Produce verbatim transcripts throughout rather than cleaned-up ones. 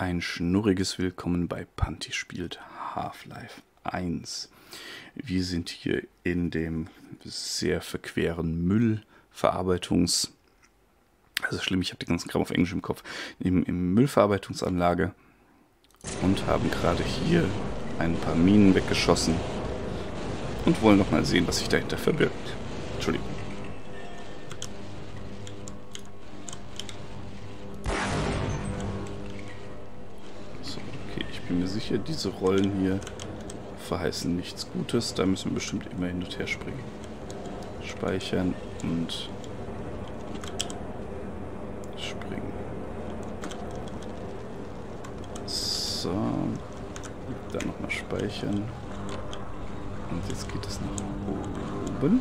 Ein schnurriges Willkommen bei Panthi spielt Half-Life eins. Wir sind hier in dem sehr verqueren Müllverarbeitungs... Also schlimm, ich habe den ganzen Kram auf Englisch im Kopf. Im, im Müllverarbeitungsanlage und haben gerade hier ein paar Minen weggeschossen und wollen noch mal sehen, was sich dahinter verbirgt. Entschuldigung. Sicher, diese Rollen hier verheißen nichts Gutes. Da müssen wir bestimmt immer hin und her springen. Speichern und springen. So. Dann nochmal speichern. Und jetzt geht es nach oben.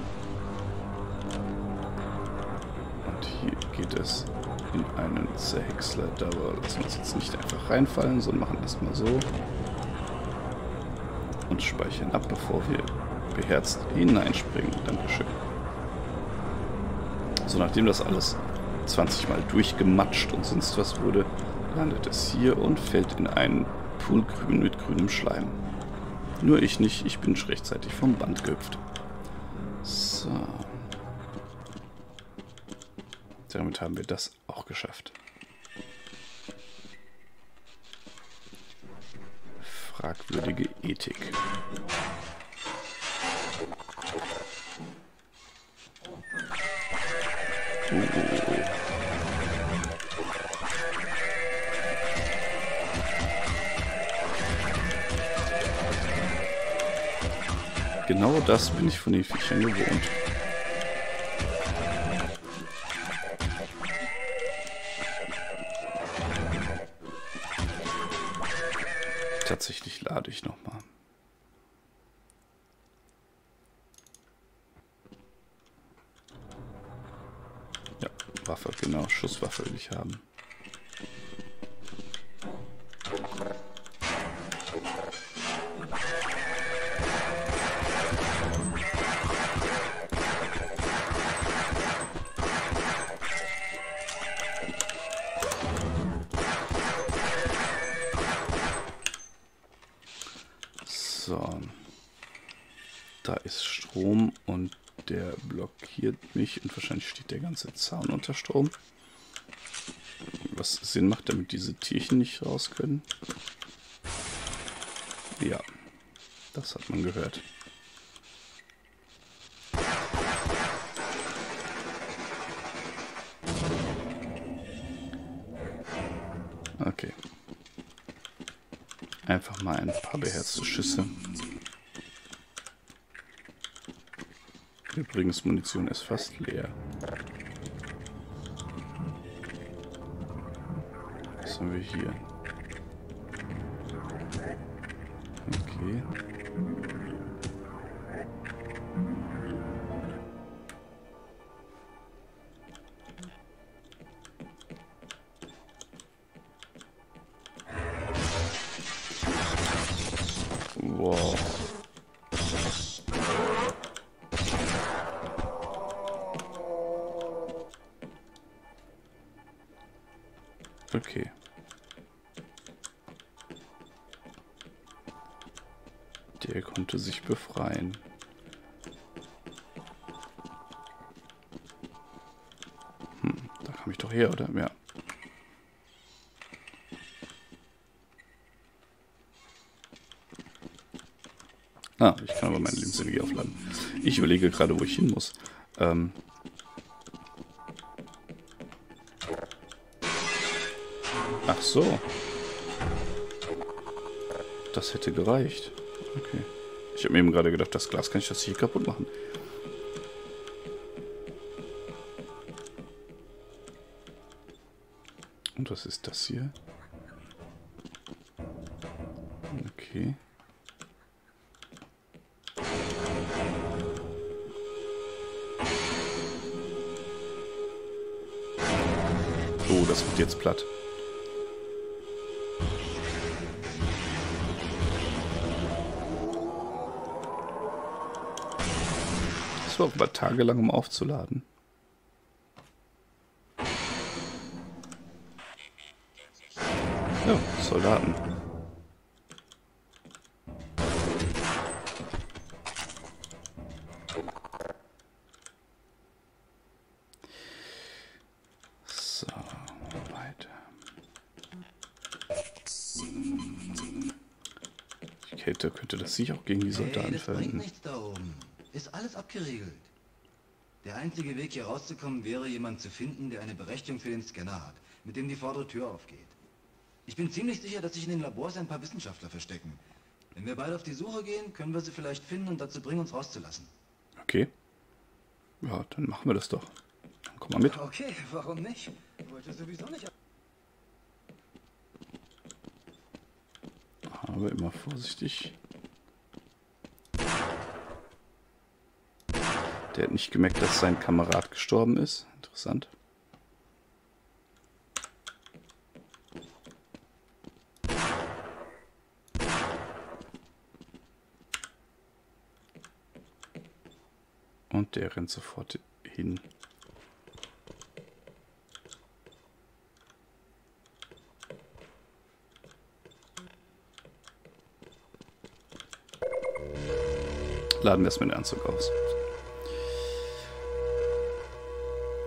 Und hier geht es in einen Zerhäcksler. Da lassen wir uns jetzt nicht einfach reinfallen, sondern machen erstmal so und speichern ab, bevor wir beherzt hineinspringen. Dankeschön. So, nachdem das alles zwanzig Mal durchgematscht und sonst was wurde, landet es hier und fällt in einen Pool grün mit grünem Schleim. Nur ich nicht, ich bin rechtzeitig vom Band gehüpft. So. Damit haben wir das auch geschafft. Fragwürdige Ethik. Oh, oh, oh. Genau das bin ich von den Viechern gewohnt. Tatsächlich lade ich nochmal. Ja, Waffe, genau, Schusswaffe will ich haben. So, da ist Strom und der blockiert mich und wahrscheinlich steht der ganze Zaun unter Strom. Was Sinn macht, damit diese Tierchen nicht raus können. Ja, das hat man gehört. Okay. Einfach mal ein paar beherzte Schüsse. Übrigens, Munition ist fast leer. Was haben wir hier? Okay. Okay. Der konnte sich befreien. Hm, da kam ich doch her, oder? Ja. Ah, ich kann aber meine Lebensenergie aufladen. Ich überlege gerade, wo ich hin muss. Ähm... Ach so. Das hätte gereicht. Okay. Ich habe mir eben gerade gedacht, das Glas kann ich das hier kaputt machen. Und was ist das hier? Okay. Oh, das wird jetzt platt. Aber tagelang um aufzuladen. Ja, Soldaten. So, weiter. Ich hätte, könnte das sich auch gegen die Soldaten hey, verwenden. Ist alles abgeriegelt. Der einzige Weg hier rauszukommen wäre, jemanden zu finden, der eine Berechtigung für den Scanner hat, mit dem die vordere Tür aufgeht. Ich bin ziemlich sicher, dass sich in den Labors ein paar Wissenschaftler verstecken. Wenn wir beide auf die Suche gehen, können wir sie vielleicht finden und dazu bringen, uns rauszulassen. Okay. Ja, dann machen wir das doch. Dann komm mal mit. Okay, warum nicht? Ich wollte sowieso nicht... Aber immer vorsichtig. Der hat nicht gemerkt, dass sein Kamerad gestorben ist. Interessant. Und der rennt sofort hin. Laden wir erstmal den Anzug aus.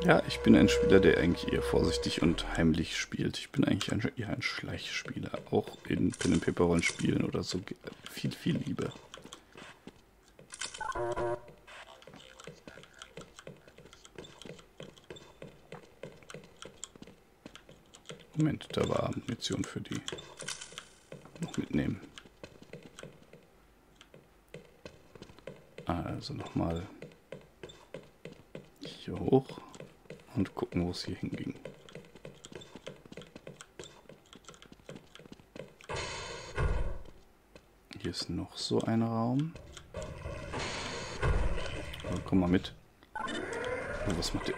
Ja, ich bin ein Spieler, der eigentlich eher vorsichtig und heimlich spielt. Ich bin eigentlich ein, eher ein Schleichspieler. Auch in Pen-and-Paper-Rollen spielen oder so viel, viel lieber. Moment, da war Ammunition für die. Noch mitnehmen. Also nochmal hier hoch. Und gucken, wo es hier hinging. Hier ist noch so ein Raum. Aber komm mal mit. Oh, was macht der?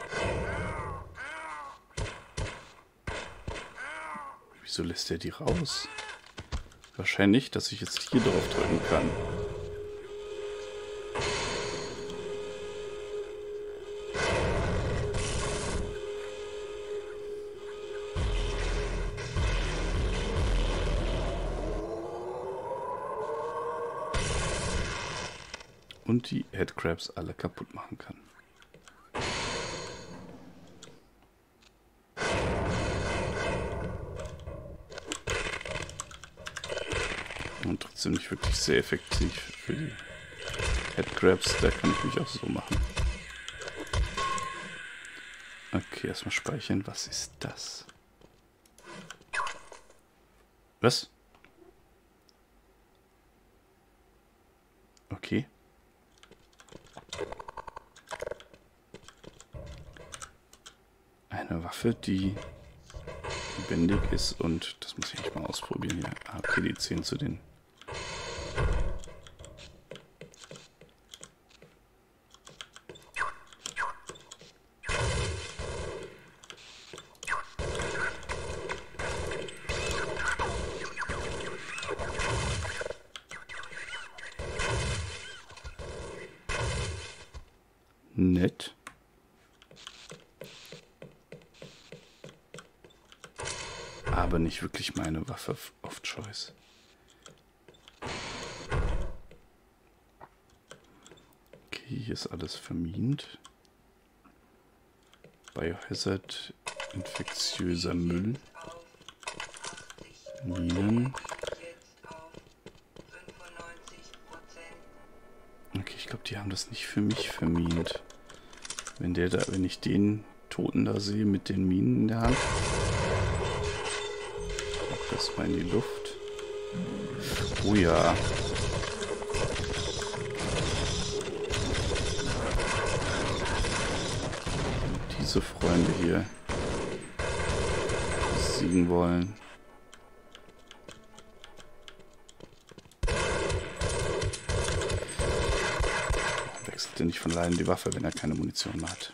Wieso lässt der die raus? Wahrscheinlich, dass ich jetzt hier drauf drücken kann. Und die Headcrabs alle kaputt machen kann. Und trotzdem nicht wirklich sehr effektiv für die Headcrabs. Da kann ich mich auch so machen. Okay, erstmal speichern. Was ist das? Was? Okay. Eine Waffe, die lebendig ist und das muss ich echt mal ausprobieren hier. Ah, okay, die zählen zu den. Nett. Aber nicht wirklich meine Waffe of Choice. Okay, hier ist alles vermint. Biohazard, infektiöser Müll. Minen. Okay, ich glaube, die haben das nicht für mich vermint. Wenn der da, wenn ich den Toten da sehe mit den Minen in der Hand. Das mal in die Luft. Oh ja. Diese Freunde hier besiegen wollen. Wechselt er nicht von Leiden die Waffe, wenn er keine Munition mehr hat.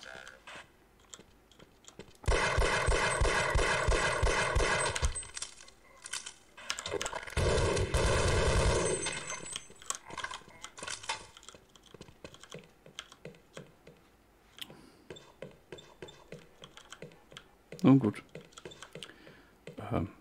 Nun gut. Ähm,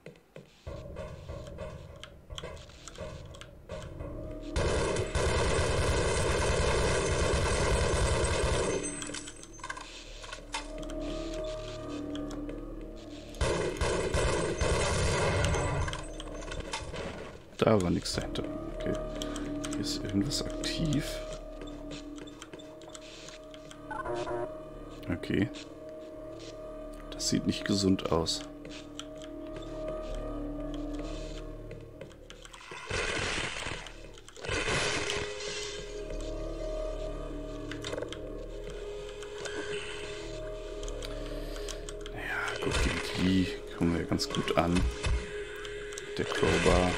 Da war nichts dahinter. Okay. Hier ist irgendwas aktiv. Okay. Das sieht nicht gesund aus. Ja, gut, gegen die kommen wir ganz gut an. Der Crowbar.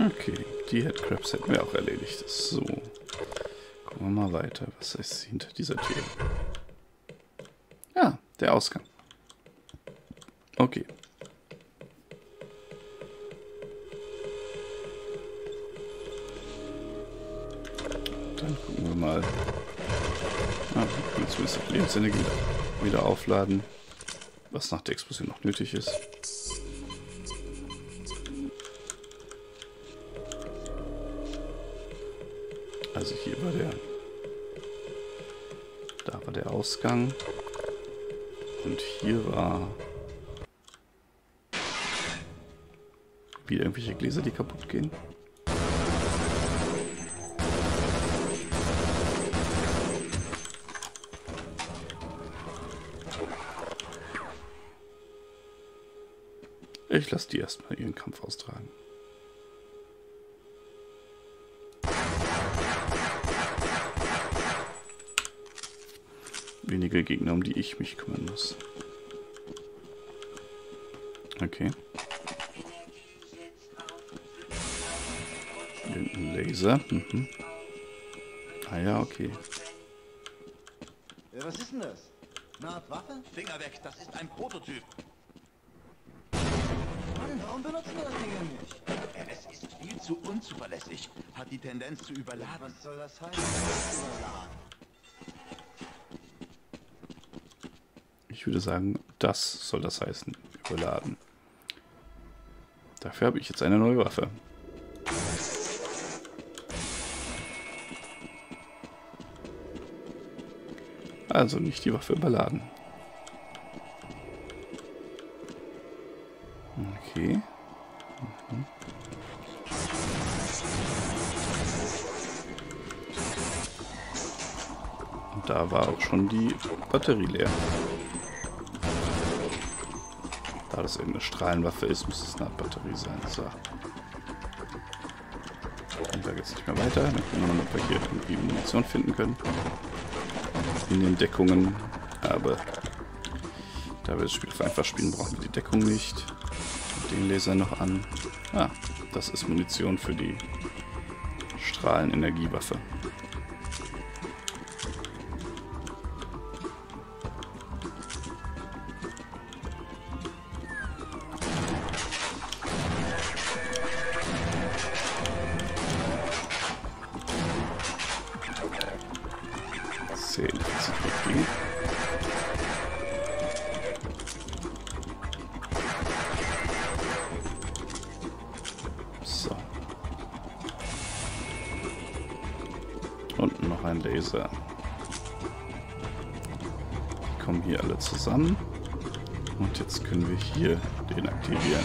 Okay, die Headcrabs hätten wir auch erledigt. So. Gucken wir mal weiter. Was ist hinter dieser Tür? Ah, der Ausgang. Okay. Dann gucken wir mal. Ah, wir können zumindest auch Lebensenergie wieder aufladen. Was nach der Explosion noch nötig ist. Also hier war der, da war der Ausgang und hier war wieder irgendwelche Gläser, die kaputt gehen. Ich lasse die erstmal ihren Kampf austragen. Wenige Gegner, um die ich mich kümmern muss. Okay. Irgendein Laser. Mhm. Ah ja, okay. Ja, was ist denn das? Eine Art Waffe? Finger weg, das ist ein Prototyp. Mann, warum benutzen wir das Ding nicht? Es ist viel zu unzuverlässig. Hat die Tendenz zu überladen. Was soll das heißen? Überladen. Ich würde sagen, das soll das heißen, überladen. Dafür habe ich jetzt eine neue Waffe. Also nicht die Waffe überladen. Okay. Mhm. Und da war auch schon die Batterie leer. Da das irgendeine Strahlenwaffe ist, muss es eine Batterie sein. So. Und da geht es nicht mehr weiter. Dann gucken wir mal, ob wir hier irgendwie Munition finden können. In den Deckungen. Aber da wir das Spiel auf einfach spielen, brauchen wir die Deckung nicht. Den Laser noch an. Ah, das ist Munition für die Strahlenenergiewaffe. So. Und noch ein Laser. Die kommen hier alle zusammen. Und jetzt können wir hier den aktivieren.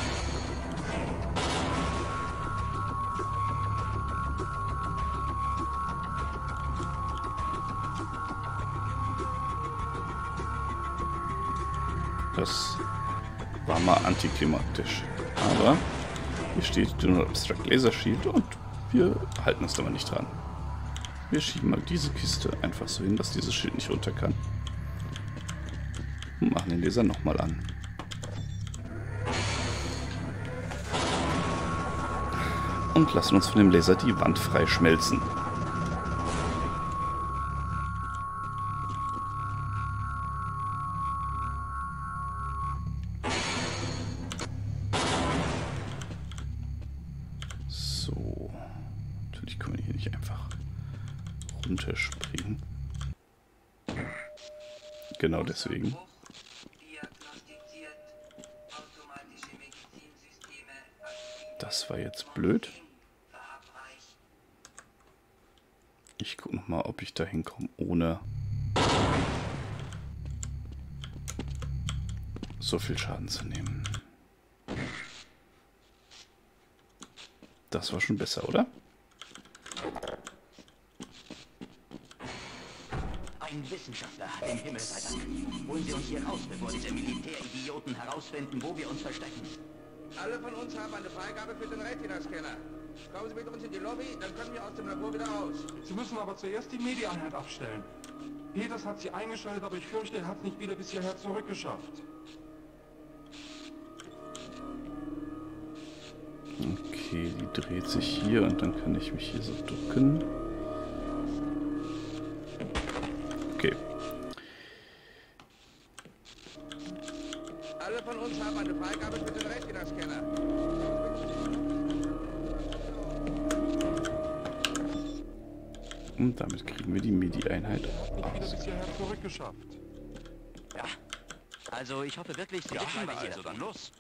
Das war mal antiklimaktisch. Aber hier steht Do Not Obstruct Laser Shield und wir halten uns da mal nicht dran. Wir schieben mal diese Kiste einfach so hin, dass dieses Schild nicht runter kann. Und machen den Laser nochmal an. Und lassen uns von dem Laser die Wand freischmelzen. Natürlich können wir hier nicht einfach runterspringen. Genau deswegen. war jetzt blöd. Ich gucke nochmal, ob ich da hinkomme ohne so viel Schaden zu nehmen. Das war schon besser, oder? Ein Wissenschaftler hat den Himmel sei Dank. Holen Sie uns hier raus, bevor diese Militäridioten herausfinden, wo wir uns verstecken. Alle von uns haben eine Freigabe für den Retina-Scanner. Kommen Sie mit uns in die Lobby, dann können wir aus dem Labor wieder raus. Sie müssen aber zuerst die Medieneinheit abstellen. Peters hat sie eingeschaltet, aber ich fürchte, er hat es nicht wieder bis hierher zurückgeschafft. Okay, die dreht sich hier und dann kann ich mich hier so ducken. Okay. Alle von uns haben eine Freigabe für den Retina-Scanner. Und damit kriegen wir die Medi-Einheit aus. Ja, also ich hoffe wirklich, Sie ja, wissen, was also dann los.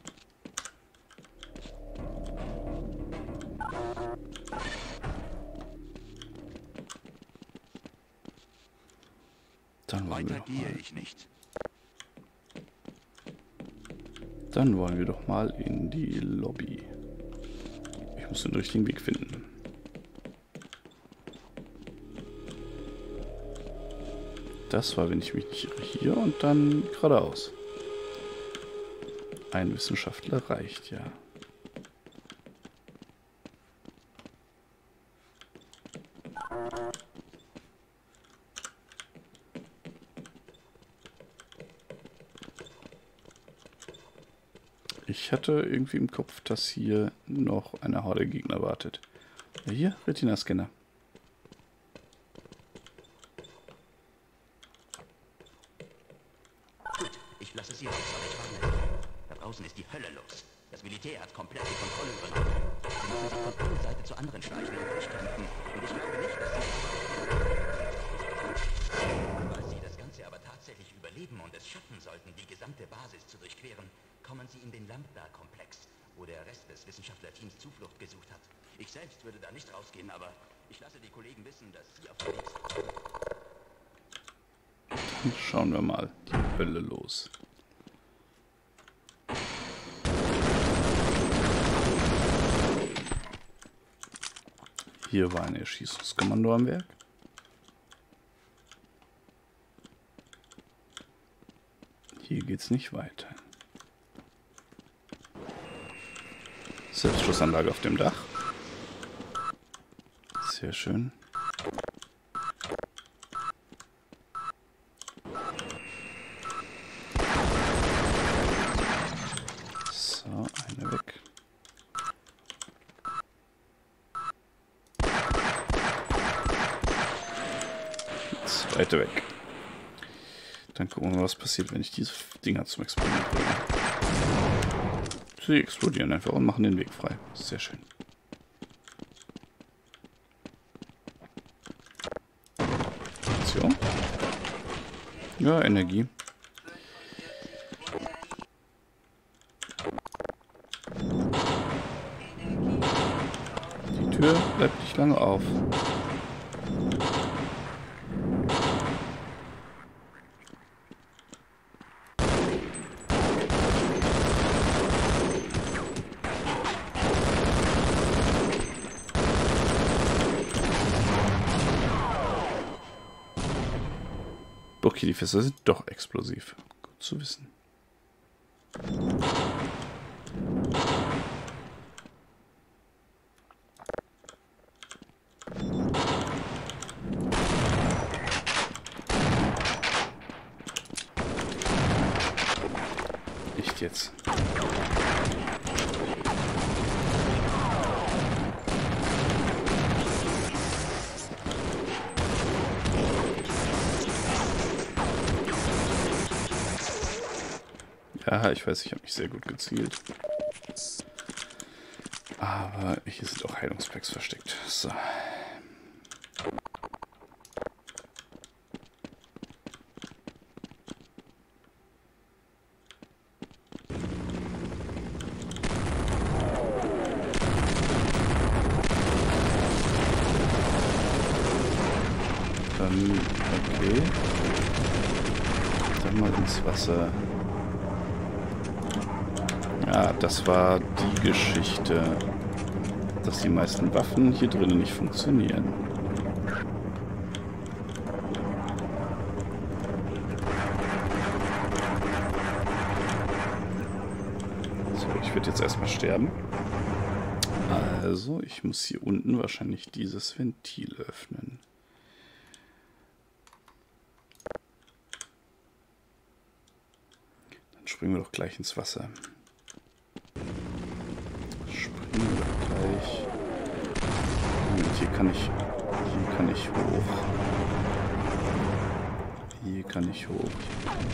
Dann wollen Weiter wir doch mal. Ich nicht. Dann wollen wir doch mal in die Lobby. Ich muss den richtigen Weg finden. Das war, wenn ich mich nicht irre, hier und dann geradeaus. Ein Wissenschaftler reicht, ja. Ich hatte irgendwie im Kopf, dass hier noch eine Horde Gegner wartet. Hier, Retina-Scanner. Gut, ich lasse Sie raus, aber ich warne. Da draußen ist die Hölle los. Das Militär hat komplett die Kontrolle übernommen. Sie müssen sich von einer Seite zur anderen schleichen und durchkämpfen. Und ich glaube nicht, dass Sie... Weil Sie das Ganze aber tatsächlich überleben und es schaffen sollten, die gesamte Basis zu durchqueren, kommen Sie in den Lambda-Komplex, wo der Rest des Wissenschaftlerteams Zuflucht gesucht hat. Ich selbst würde da nicht rausgehen, aber ich lasse die Kollegen wissen, dass Sie auf dem Weg sind. Schauen wir mal die Hölle los. Hier war ein Erschießungskommando am Werk. Hier geht's nicht weiter. Selbstschussanlage auf dem Dach. Sehr schön. So, eine weg. Die zweite weg. Dann gucken wir, was passiert, wenn ich diese Dinger zum Explodieren bringe. Sie explodieren einfach und machen den Weg frei. Sehr schön. Aktion. Ja, Energie. Die Tür bleibt nicht lange auf. Okay, die Fässer sind doch explosiv. Gut zu wissen. Nicht jetzt. Aha, ich weiß, ich habe mich sehr gut gezielt. Aber hier sind auch Heilungspacks versteckt. So. Dann, okay. Dann mal ins Wasser. Ja, das war die Geschichte, dass die meisten Waffen hier drinnen nicht funktionieren. So, ich werde jetzt erstmal sterben. Also, ich muss hier unten wahrscheinlich dieses Ventil öffnen. Dann springen wir doch gleich ins Wasser. Springen wir gleich. Und hier kann ich, hier kann ich hoch. Hier kann ich hoch.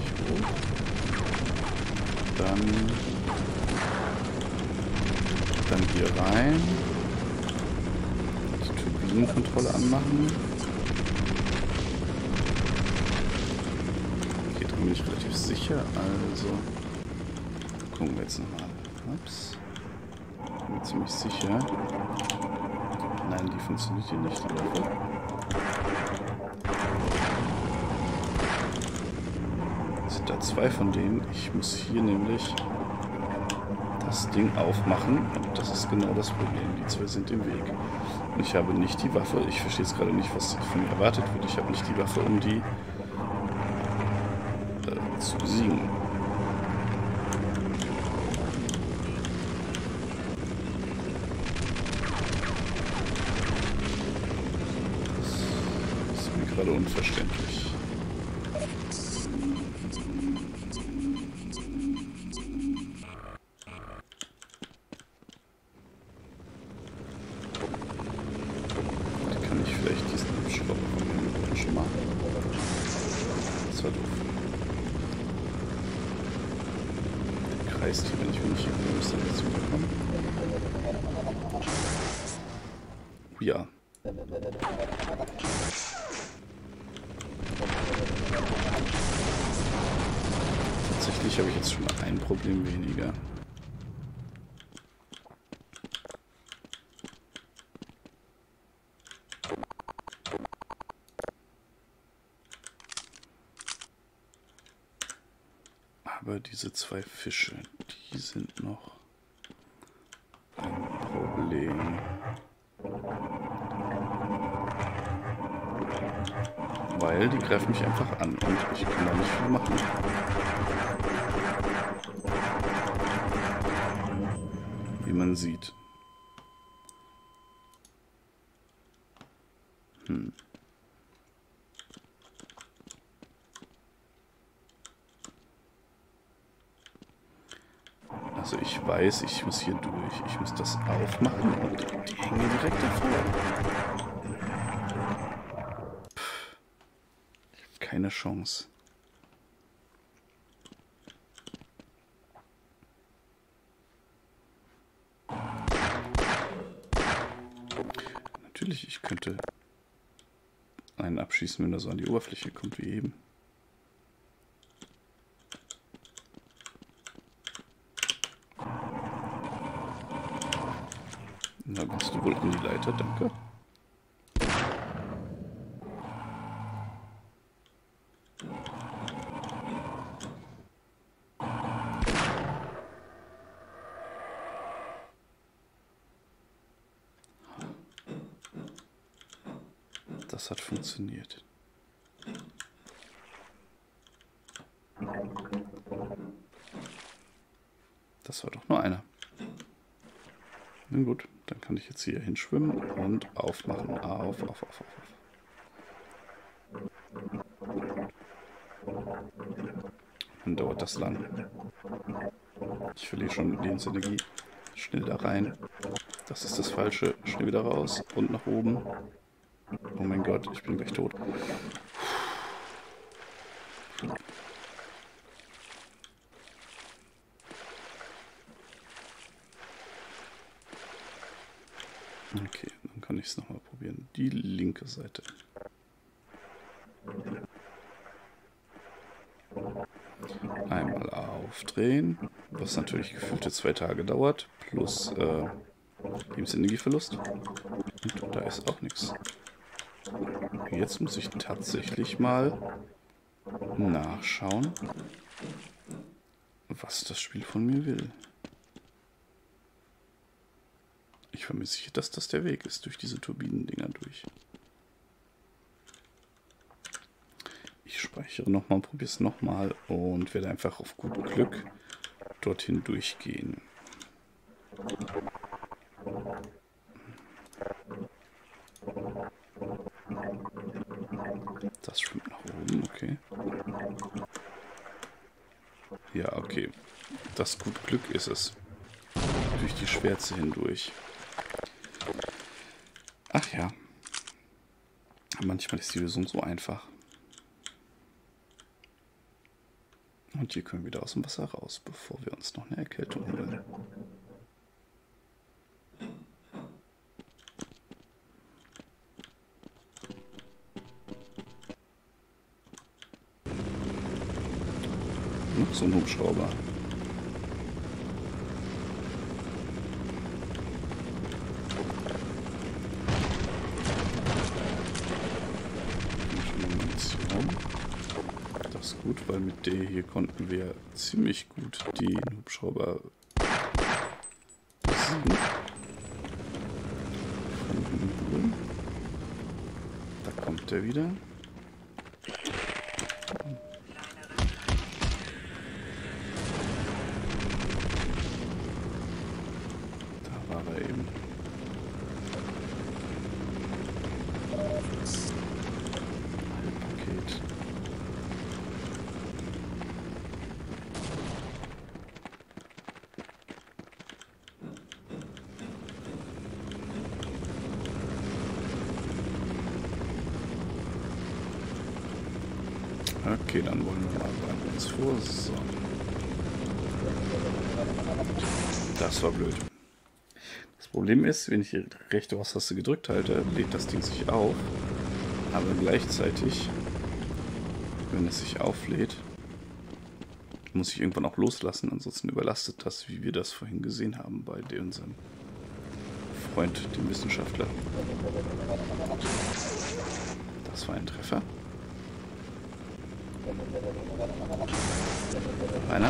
Hier kann ich hoch. Dann... Dann hier rein. Die Turbinenkontrolle anmachen. Hier drin bin ich relativ sicher, also gucken wir jetzt nochmal. Ups. Ich bin mir ziemlich sicher. Nein, die funktioniert hier nicht. Sind da zwei von denen? Ich muss hier nämlich das Ding aufmachen und das ist genau das Problem. Die zwei sind im Weg. Und ich habe nicht die Waffe. Ich verstehe jetzt gerade nicht, was von mir erwartet wird. Ich habe nicht die Waffe, um die äh, zu besiegen. Das ist mir gerade unverständlich. Ja. Tatsächlich habe ich jetzt schon mal ein Problem weniger. Aber diese zwei Fische, die sind noch ein Problem. Weil die greifen mich einfach an und ich kann da nicht viel machen. Wie man sieht. Hm. Also ich weiß, ich muss hier durch. Ich muss das aufmachen und die hängen direkt davor. Keine Chance. Natürlich, ich könnte einen abschießen, wenn er so an die Oberfläche kommt wie eben. Na, kommst du wohl an die Leiter, danke. Das hat funktioniert. Das war doch nur einer. Na gut, dann kann ich jetzt hier hinschwimmen und aufmachen. Auf, auf, auf, auf. Dann dauert das lang. Ich verliere schon Lebensenergie. Schnell da rein. Das ist das Falsche. Schnell wieder raus und nach oben. Oh mein Gott, ich bin gleich tot. Okay, dann kann ich es nochmal probieren. Die linke Seite. Einmal aufdrehen, was natürlich gefühlte zwei Tage dauert, plus äh, Lebensenergieverlust. Und da ist auch nichts. Jetzt muss ich tatsächlich mal nachschauen, was das Spiel von mir will. Ich vermisse, dass das der Weg ist, durch diese Turbinendinger durch. Ich speichere nochmal, probiere es nochmal und werde einfach auf gut Glück dorthin durchgehen. Das schwimmt nach oben, okay. Ja, okay. Das gut Glück ist es. Durch die Schwärze hindurch. Ach ja. Manchmal ist die Lösung so einfach. Und hier können wir wieder aus dem Wasser raus, bevor wir uns noch eine Erkältung holen. So ein Hubschrauber. Das ist gut, weil mit der hier konnten wir ziemlich gut den Hubschrauber besiegen. Da kommt er wieder. Okay, dann wollen wir mal bei uns vor. So. Das war blöd. Das Problem ist, wenn ich die rechte Maustaste gedrückt halte, lädt das Ding sich auf. Aber gleichzeitig, wenn es sich auflädt, muss ich irgendwann auch loslassen. Ansonsten überlastet das, wie wir das vorhin gesehen haben bei unserem Freund, dem Wissenschaftler. Das war ein Treffer. Einer.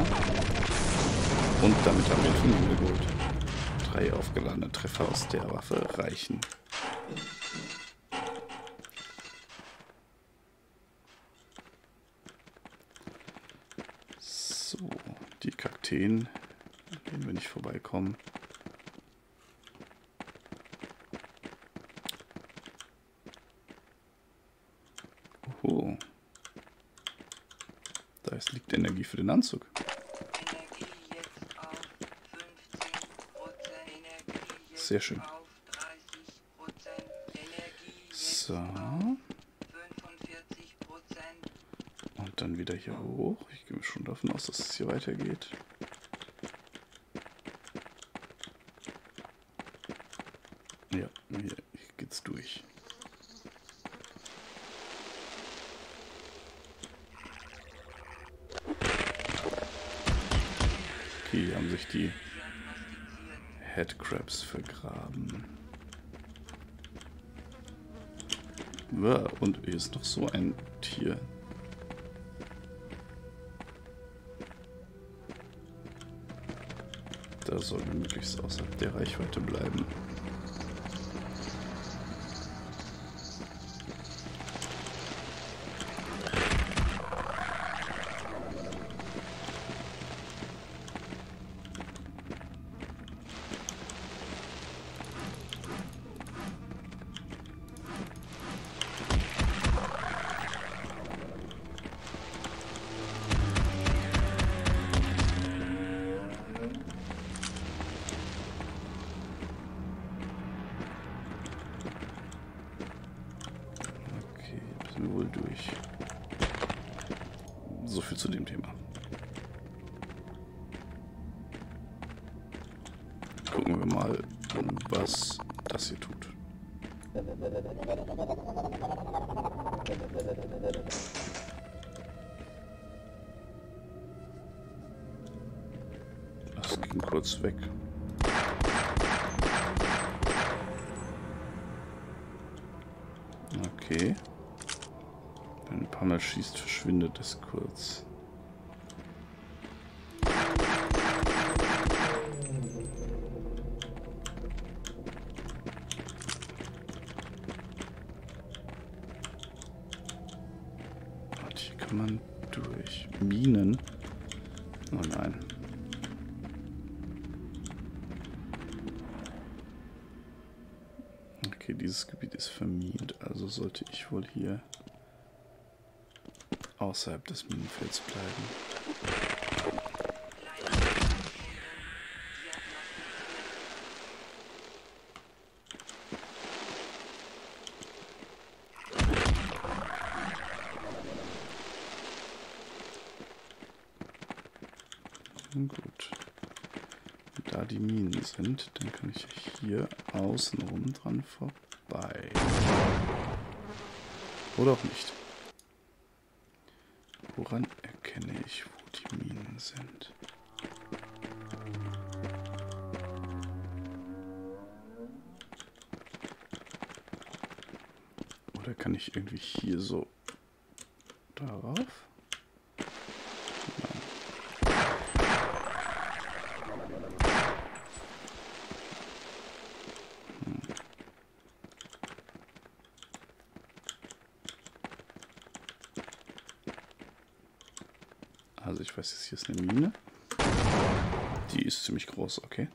Und damit haben wir fünf geholt. Drei aufgeladene Treffer aus der Waffe reichen. So, die Kakteen, an denen wir nicht vorbeikommen. Oho. Da liegt Energie für den Anzug. Sehr schön. So. Und dann wieder hier hoch. Ich gehe schon davon aus, dass es hier weitergeht. Ja, hier geht's durch. Hier haben sich die Headcrabs vergraben. Und hier ist noch so ein Tier. Da soll möglichst außerhalb der Reichweite bleiben. Wohl durch. So viel zu dem Thema. Gucken wir mal, was das hier tut. Das ging kurz weg. Okay. einmal schießt, verschwindet das kurz. Sollte ich wohl hier außerhalb des Minenfelds bleiben. Nun gut. Und da die Minen sind, dann kann ich hier außenrum dran vorbei. Oder auch nicht. Woran erkenne ich, wo die Minen sind? Oder kann ich irgendwie hier so darauf? Also ich weiß jetzt, hier ist eine Mine. Die ist ziemlich groß, okay.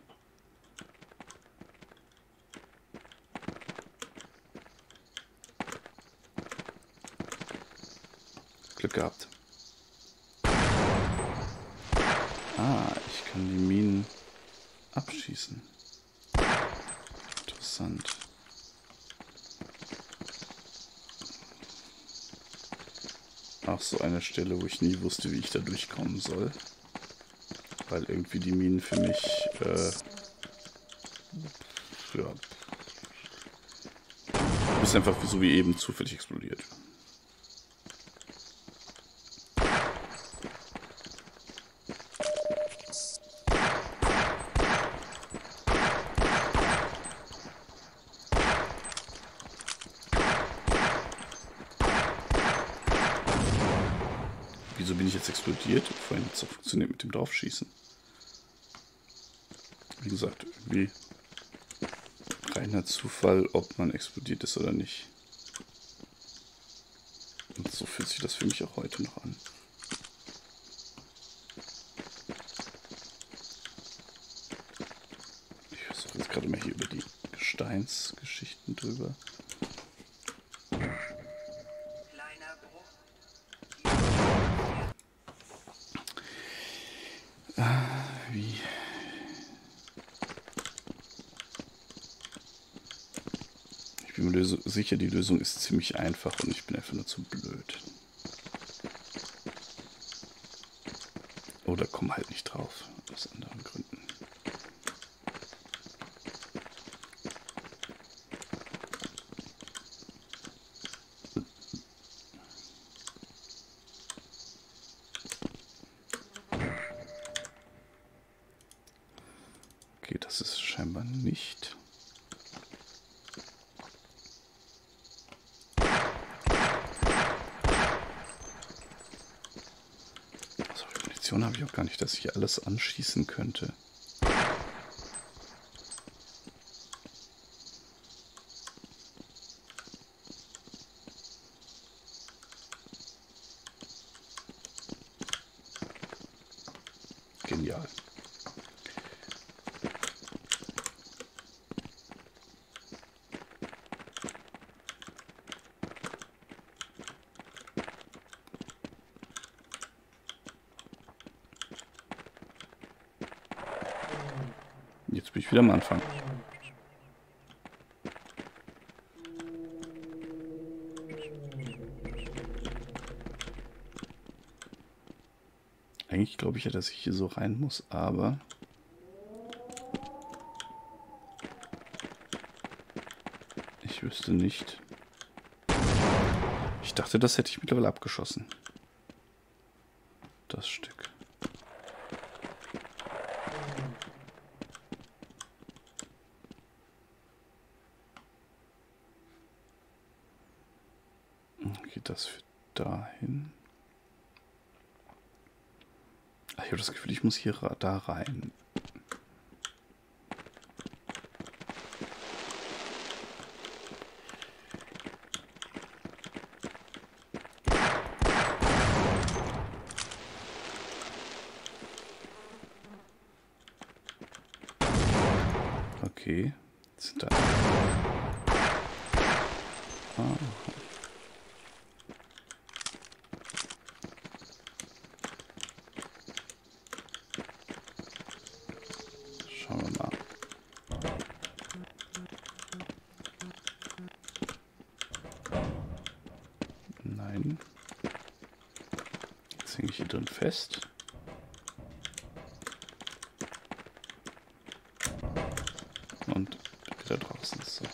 Glück gehabt. Ah, ich kann die Minen abschießen. Interessant. Auch so eine Stelle, wo ich nie wusste, wie ich da durchkommen soll. Weil irgendwie die Minen für mich äh, ja, ist einfach so wie eben zufällig explodiert. Wieso bin ich jetzt explodiert? Vorhin hat es auch funktioniert mit dem Draufschießen. Wie gesagt, irgendwie reiner Zufall, ob man explodiert ist oder nicht. Und so fühlt sich das für mich auch heute noch an. Ich versuche jetzt gerade mal hier über die Gesteinsgeschichten drüber. Ich bin mir sicher, die Lösung ist ziemlich einfach und ich bin einfach nur zu blöd. Oder komm halt nicht drauf, aus anderen Gründen. Okay, das ist scheinbar nicht... Habe ich auch gar nicht, dass ich alles anschießen könnte. Genial. Jetzt bin ich wieder am Anfang. Eigentlich glaube ich ja, dass ich hier so rein muss, aber... Ich wüsste nicht. Ich dachte, das hätte ich mittlerweile abgeschossen. Das Stück. Das führt dahin. Ich habe das Gefühl, ich muss hier da rein. Okay, sind da. Ah. Schauen wir mal. Nein. Jetzt hänge ich hier drin fest. So.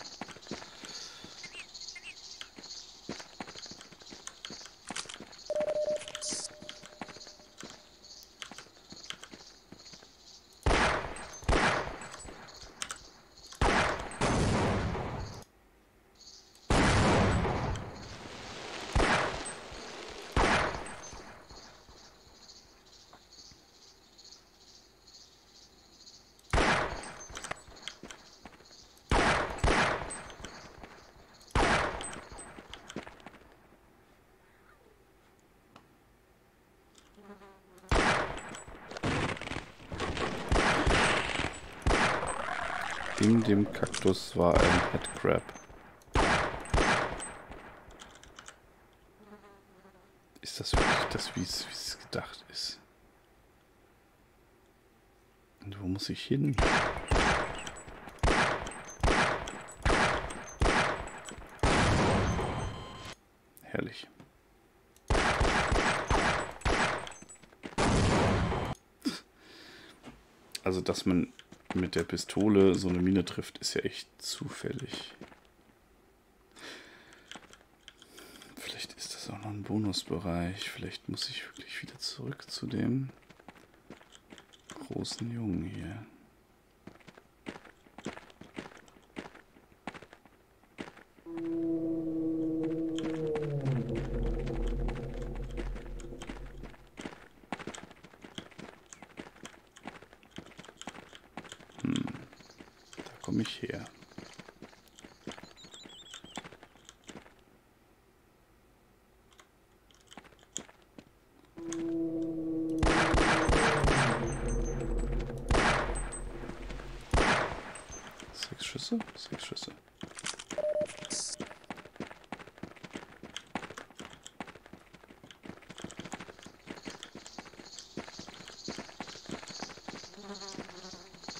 In dem Kaktus war ein Headcrab. Ist das wirklich das, wie es gedacht ist? Und wo muss ich hin? Herrlich. Also, dass man mit der Pistole so eine Mine trifft, ist ja echt zufällig. Vielleicht ist das auch noch ein Bonusbereich. Vielleicht muss ich wirklich wieder zurück zu dem großen Jungen hier. Mich her. Sechs Schüsse? Sechs Schüsse.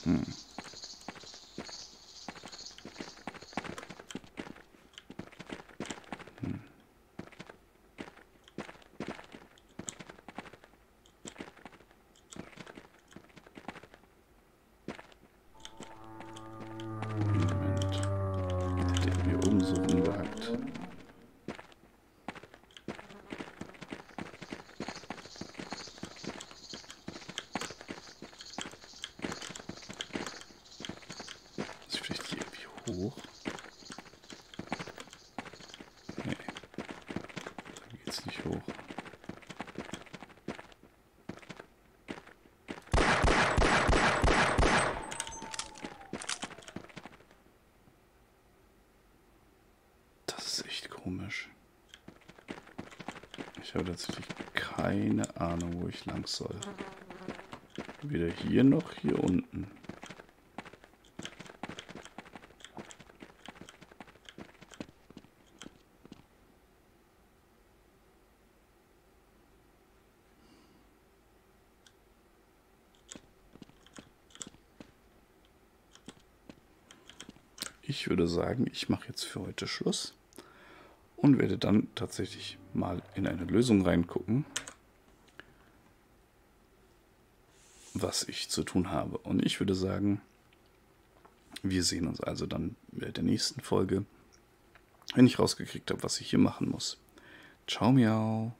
Hm. Hoch. Nee. Da geht's nicht hoch. Das ist echt komisch. Ich habe tatsächlich keine Ahnung, wo ich lang soll. Weder hier noch hier unten. Ich würde sagen, ich mache jetzt für heute Schluss und werde dann tatsächlich mal in eine Lösung reingucken, was ich zu tun habe. Und ich würde sagen, wir sehen uns also dann bei der nächsten Folge, wenn ich rausgekriegt habe, was ich hier machen muss. Ciao, miau.